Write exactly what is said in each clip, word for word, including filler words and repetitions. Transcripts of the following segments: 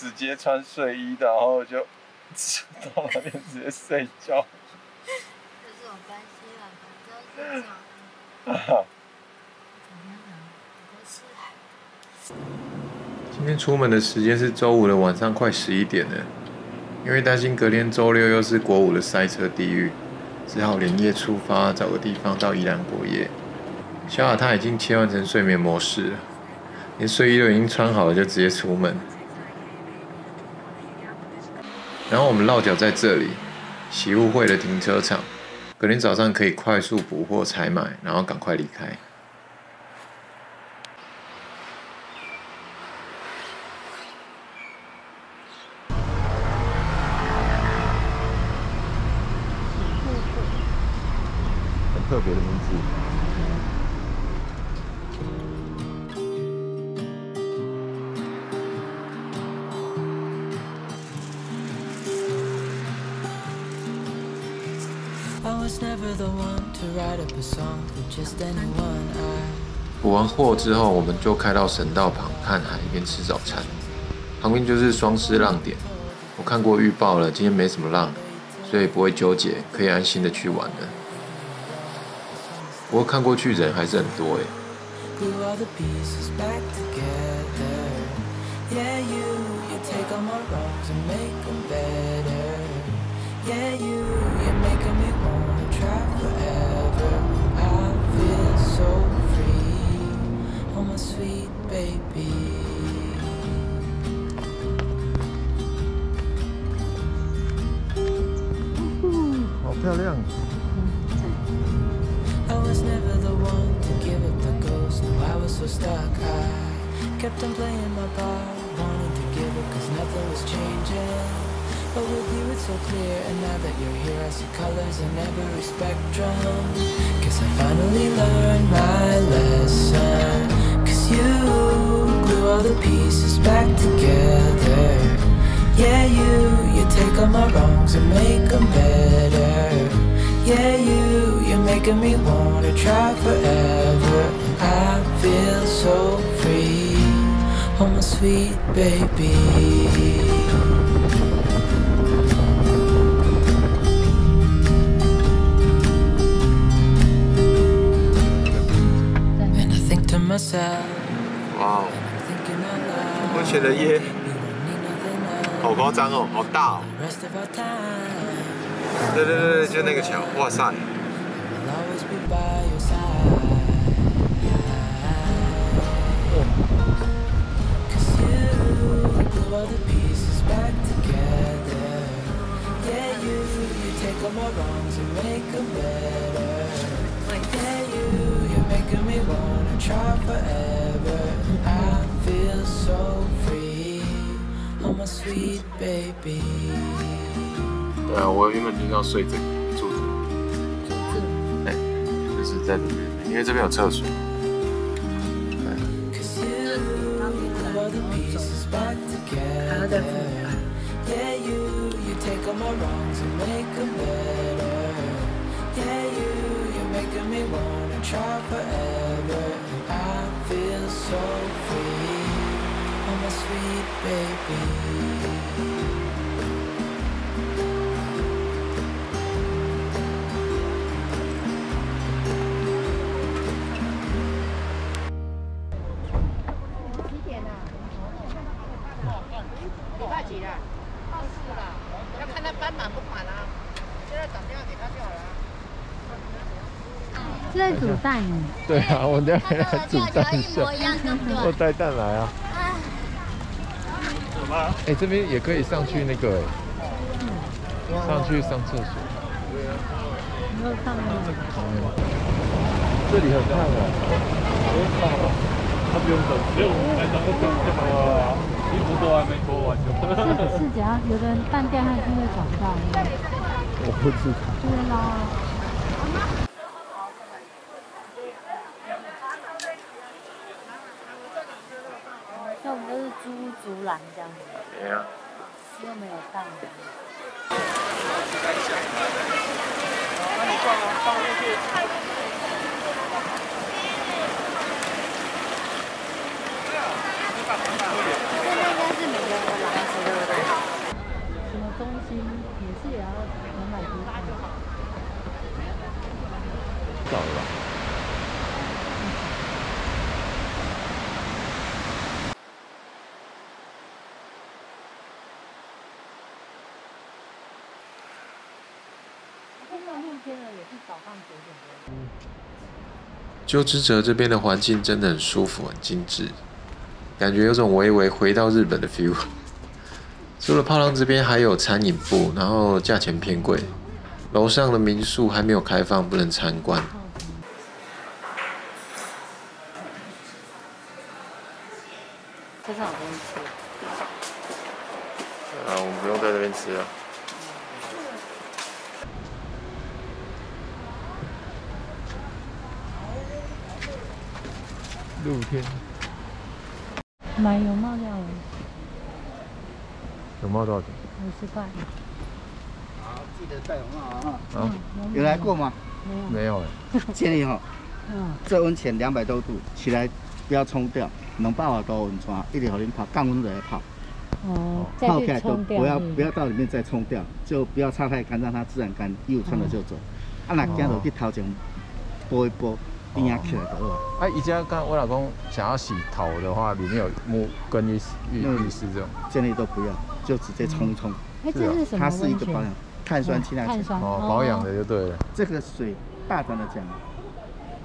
直接穿睡衣的，然后就到那边直接睡觉。这种关系啊，不要这样。今天出门的时间是周五的晚上快十一点了，因为担心隔天周六又是国五的塞车地狱，只好连夜出发，找个地方到宜兰过夜。小雅她已经切换成睡眠模式了，连睡衣都已经穿好了，就直接出门。然后我们落脚在这里，喜物会的停车场，隔天早上可以快速补货采买，然后赶快离开。 特别的名字。补完货之后，我们就开到省道旁看海边吃早餐，旁边就是双狮浪点。我看过预报了，今天没什么浪，所以不会纠结，可以安心的去玩了。 不过看过去人还是很多哎。好漂亮。 Yeah, you, you're making me wanna try forever. I feel so free, oh my sweet baby. And I think to myself, wow, 目前的夜好夸张哦，好大哦。 对对对，就那个桥，哇塞！对啊，我原本就是要睡这个住这个，哎、欸，就是在里面，因为这边有厕所。哎，还要再分开。是在煮蛋。对啊，我等下回来煮蛋馅。我带蛋来啊。什么？哎，这边也可以上去那个，上去上厕所。没有上吗？这里很亮啊，不用上了，他不用等，只有我来等等就好了。衣服都还没脱完就。是是，只要有人半掉下去会找不到。我不知道。对啦。 那我们都是租竹篮这样子，对啊，又没有上。这应该是每个人的篮子。算露天的，也是早上九点多。鸠之泽这边的环境真的很舒服，很精致，感觉有种微微回到日本的 feel。除了泡汤，这边还有餐饮部，然后价钱偏贵。楼上的民宿还没有开放，不能参观。车上有东西吃。啊，我们不用在这边吃了。 露天，买泳帽这样。泳帽多少钱？五十块。好，记得戴泳帽啊！啊，有来过吗？没有。没有哎。建议哈，嗯，这温泉两百多度，起来不要冲掉，两百多度温泉，一定要你泡，降温就来泡。哦。泡开都不要不要到里面再冲掉，就不要擦太干，让它自然干，衣服穿了就走。啊，那今日去头前拨一拨。 一压起来的哦。哎、啊，以前刚我老公想要洗头的话，里面有沐跟浴浴浴室这种，建议都不要，就直接冲一冲。哎、嗯，这是什么？它是一个保养，碳酸氢氧泉。哦，保养的就对了。这个水，大胆的讲，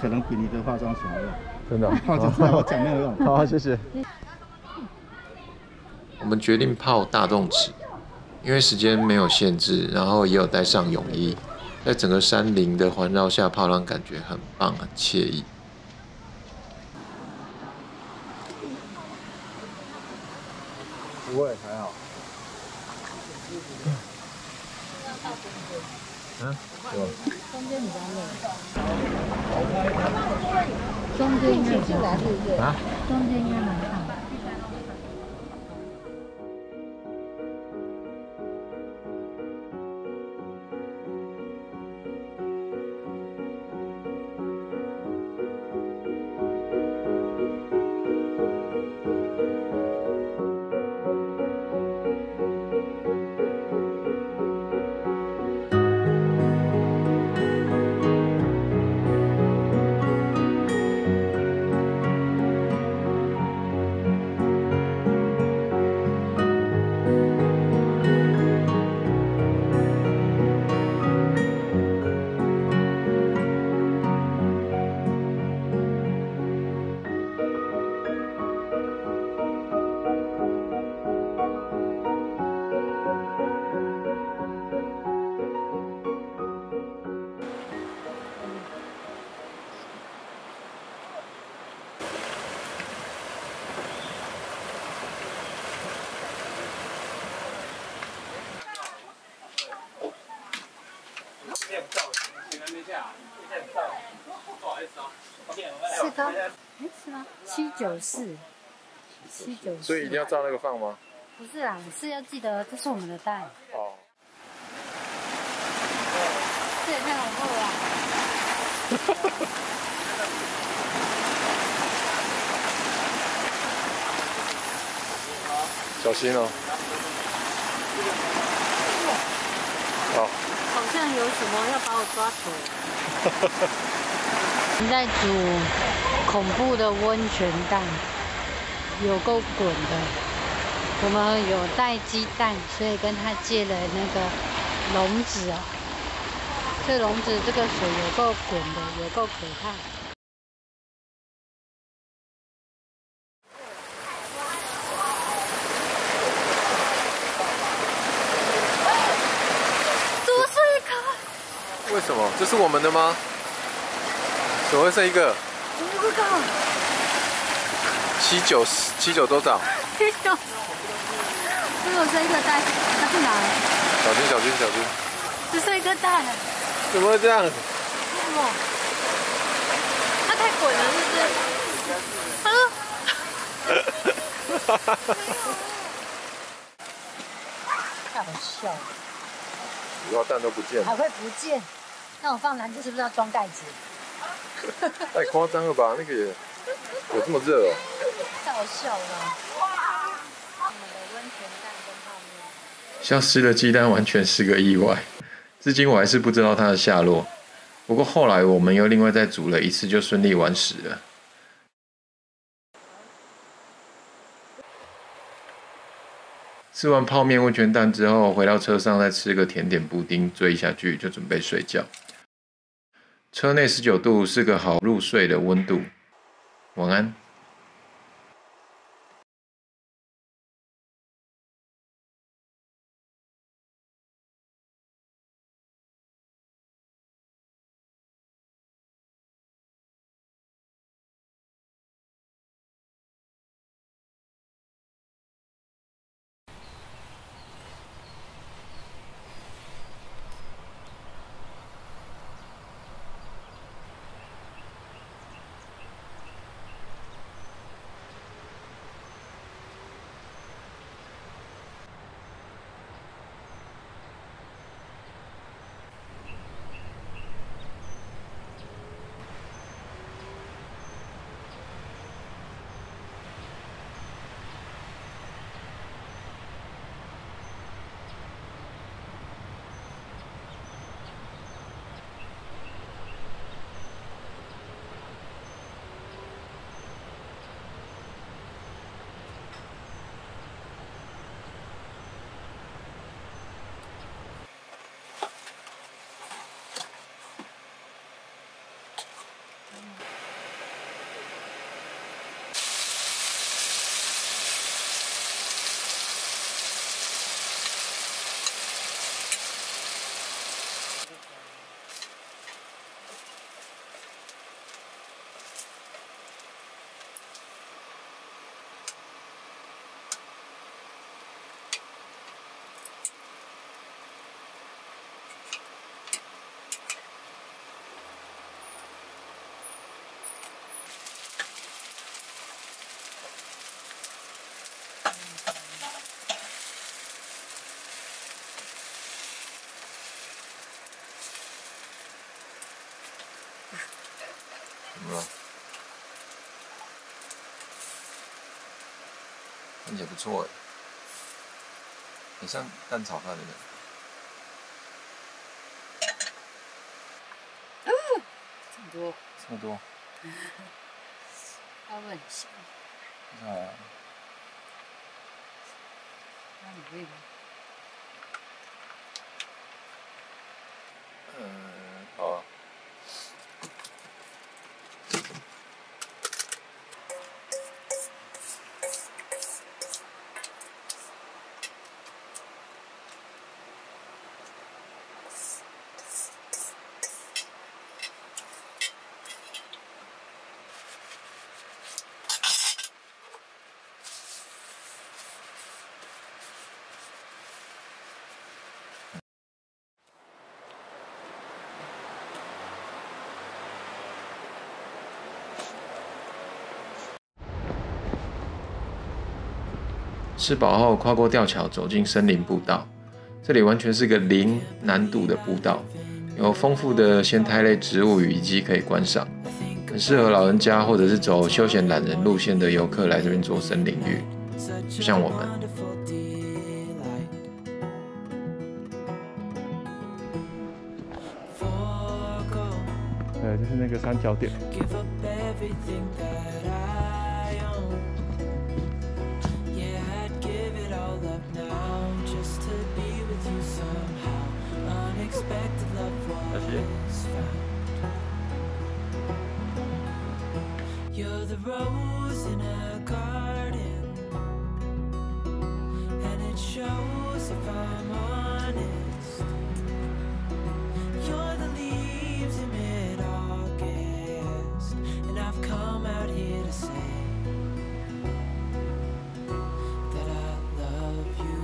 可能比你的化妆水还要。真的、哦？我就知道我讲没有用。好，谢谢。我们决定泡大洞池，因为时间没有限制，然后也有带上泳衣。 在整个山林的环绕下泡汤，感觉很棒，很惬意。不会，还好。嗯？对。中间比较累。中间应该进来是不是？啊？中间应该蛮烫。 是高，哎，是吗？七九四，七九四。所以一定要照那个放吗？不是啦，是要记得这是我们的蛋。哦。这也太恐怖了。哈哈哈。小心哦。好。好像有什么要把我抓走。哈哈哈。 我们在煮恐怖的温泉蛋，有够滚的。我们有带鸡蛋，所以跟他借了那个笼子啊。这笼子这个水有够滚的，有够可怕。怎么是一颗？为什么？这是我们的吗？ 怎么会剩一个？我不知道。七九十七九多少？七九。只有剩一个蛋，它去哪了？小心小心小心！只剩一个蛋。怎么会这样？为什么？它太滚了，是不是？哈哈哈！太好笑了。主要蛋都不见了。还会不见？那我放篮子是不是要装盖子？ 太夸张了吧！那个也有这么热哦、喔，太好笑了。我们的温泉蛋跟泡面，消失的鸡蛋完全是个意外，至今我还是不知道它的下落。不过后来我们又另外再煮了一次，就顺利完食了。吃完泡面、温泉蛋之后，回到车上再吃个甜点布丁，追一下剧就准备睡觉。车内十九度是个好入睡的温度。晚安。看起来不错哎，很像蛋炒饭的感觉。哦，这么多，这么多，它会很香。那，那你会吗？嗯，好啊。 吃饱后，跨过吊桥，走进森林步道。这里完全是个零难度的步道，有丰富的鲜苔类植物与遗迹可以观赏，很适合老人家或者是走休闲懒人路线的游客来这边做森林浴，就像我们。 对，就是那个三角点。 You're the rose in a garden, and it shows if I'm honest. You're the leaves in mid-August, and I've come out here to say that I love you.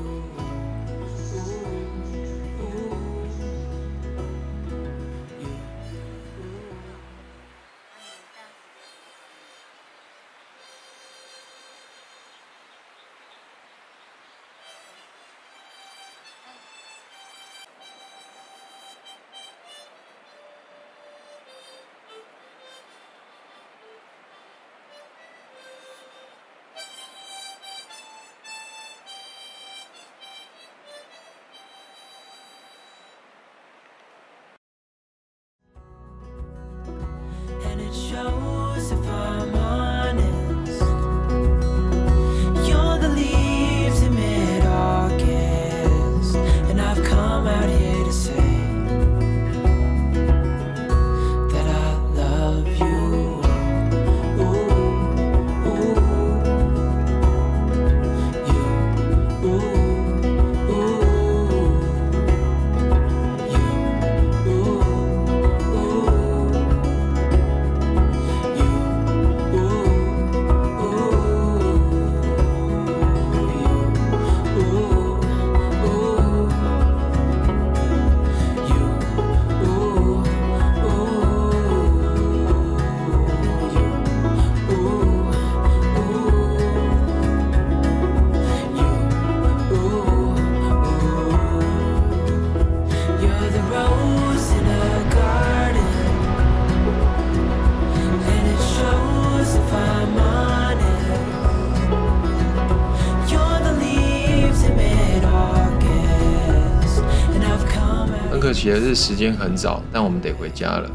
克起的日时间很早，但我们得回家了。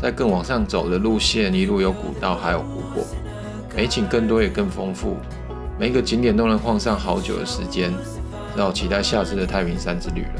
在更往上走的路线，一路有古道，还有湖泊，美景更多也更丰富。每一个景点都能晃上好久的时间，只好期待下次的太平山之旅了。